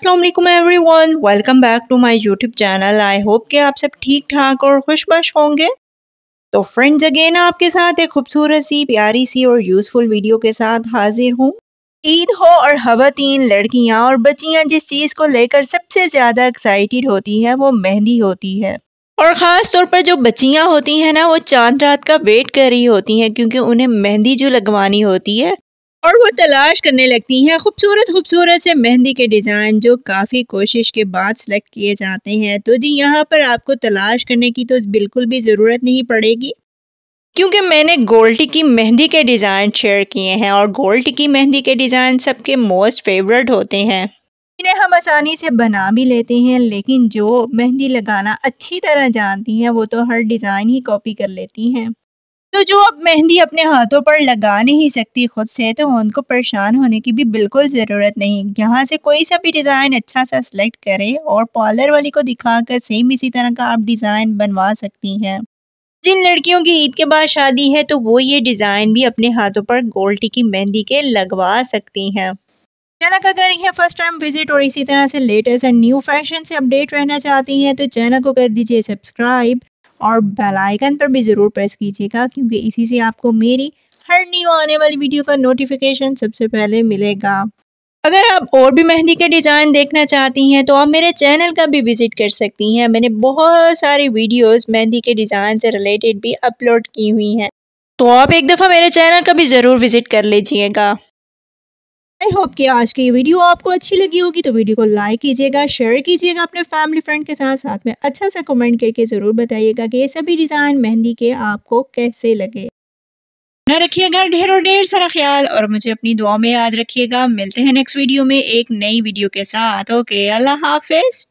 अस्सलामुअलैकुम everyone, welcome back to my YouTube channel. I hope कि आप सब ठीक ठाक और खुशबाश होंगे। तो फ्रेंड्स, अगेन आपके साथ एक खूबसूरत सी, प्यारी सी और यूज़फुल वीडियो के साथ हाजिर हूँ। ईद हो और खवातीन, लड़कियाँ और बच्चियाँ जिस चीज़ को लेकर सबसे ज़्यादा एक्साइटेड होती हैं वो मेहंदी होती है। और ख़ास तौर पर जो बच्चियाँ होती हैं ना, वो चांद रात का वेट कर रही होती हैं क्योंकि उन्हें मेहंदी जो लगवानी होती है, और वो तलाश करने लगती हैं खूबसूरत खूबसूरत से मेहंदी के डिज़ाइन जो काफ़ी कोशिश के बाद सेलेक्ट किए जाते हैं। तो जी, यहाँ पर आपको तलाश करने की तो बिल्कुल भी ज़रूरत नहीं पड़ेगी क्योंकि मैंने गोल्टी की मेहंदी के डिज़ाइन शेयर किए हैं और गोल्टी की मेहंदी के डिज़ाइन सबके मोस्ट फेवरेट होते हैं। इन्हें हम आसानी से बना भी लेते हैं, लेकिन जो मेहंदी लगाना अच्छी तरह जानती हैं वो तो हर डिज़ाइन ही कॉपी कर लेती हैं। तो जो अब मेहंदी अपने हाथों पर लगा नहीं सकती खुद से, तो उनको परेशान होने की भी बिल्कुल ज़रूरत नहीं। यहाँ से कोई सा भी डिज़ाइन अच्छा सा सेलेक्ट करें और पार्लर वाली को दिखाकर सेम इसी तरह का आप डिज़ाइन बनवा सकती हैं। जिन लड़कियों की ईद के बाद शादी है तो वो ये डिज़ाइन भी अपने हाथों पर गोल्टी की मेहंदी के लगवा सकती हैं। चैनल का अगर यह फर्स्ट टाइम विजिट और इसी तरह से लेटेस्ट एंड न्यू फैशन से अपडेट रहना चाहती हैं तो चैनल को कर दीजिए सब्सक्राइब और बेल आइकन पर भी ज़रूर प्रेस कीजिएगा क्योंकि इसी से आपको मेरी हर न्यू आने वाली वीडियो का नोटिफिकेशन सबसे पहले मिलेगा। अगर आप और भी मेहंदी के डिज़ाइन देखना चाहती हैं तो आप मेरे चैनल का भी विज़िट कर सकती हैं। मैंने बहुत सारी वीडियोस मेहंदी के डिज़ाइन से रिलेटेड भी अपलोड की हुई हैं, तो आप एक दफ़ा मेरे चैनल का भी ज़रूर विज़िट कर लीजिएगा। आई होप कि आज की वीडियो आपको अच्छी लगी होगी, तो वीडियो को लाइक कीजिएगा, शेयर कीजिएगा अपने फैमिली फ्रेंड के साथ में अच्छा सा कमेंट करके ज़रूर बताइएगा कि ये सभी डिज़ाइन मेहंदी के आपको कैसे लगे। ना रखिएगा ढेर और ढेर सारा ख्याल और मुझे अपनी दुआ में याद रखिएगा। मिलते हैं नेक्स्ट वीडियो में एक नई वीडियो के साथ। ओके, अल्लाह हाफिज़।